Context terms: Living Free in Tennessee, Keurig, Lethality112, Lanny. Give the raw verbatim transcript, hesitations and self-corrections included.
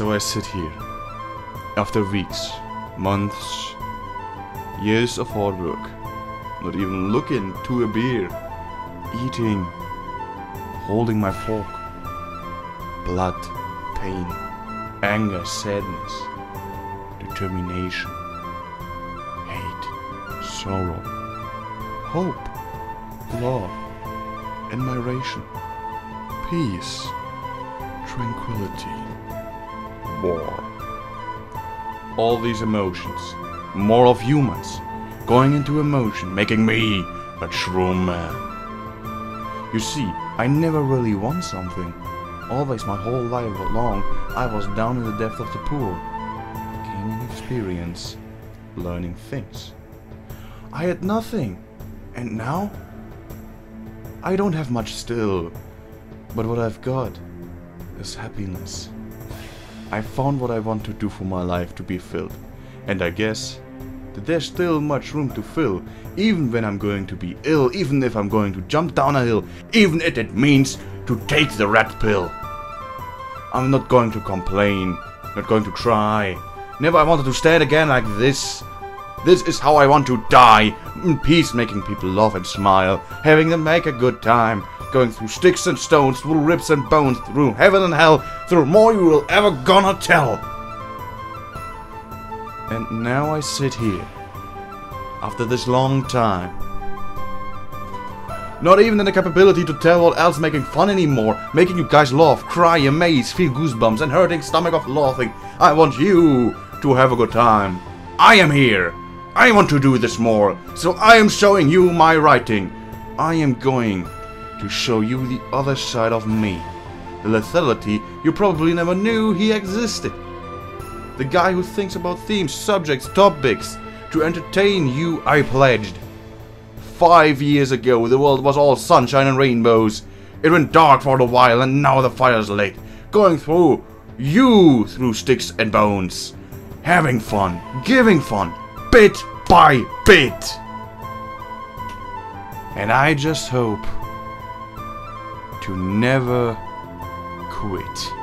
So I sit here, after weeks, months, years of hard work, not even looking to a beer, eating, holding my fork, blood, pain, anger, sadness, determination, hate, sorrow, hope, love, admiration, peace, tranquility, war. All these emotions, more of humans, going into emotion, making me a true man. You see, I never really won something. Always my whole life long, I was down in the depth of the pool, gaining experience, learning things. I had nothing, and now? I don't have much still, but what I've got is happiness. I found what I want to do for my life to be filled, and I guess that there's still much room to fill, even when I'm going to be ill, even if I'm going to jump down a hill, even if it means to take the red pill. I'm not going to complain, not going to cry. Never I wanted to stand again like this. This is how I want to die, in peace, making people laugh and smile, having them make a good time. Going through sticks and stones, through ribs and bones, through heaven and hell, through more you will ever gonna tell. And now I sit here, after this long time. Not even in the capability to tell what else making fun anymore, making you guys laugh, cry, amaze, feel goosebumps and hurting stomach of laughing. I want you to have a good time. I am here. I want to do this more, so I am showing you my writing. I am going to show you the other side of me. The lethality you probably never knew he existed. The guy who thinks about themes, subjects, topics. To entertain you, I pledged. Five years ago, the world was all sunshine and rainbows. It went dark for a while and now the fire's lit. Going through you through sticks and bones. Having fun, giving fun, bit by bit. And I just hope to never quit.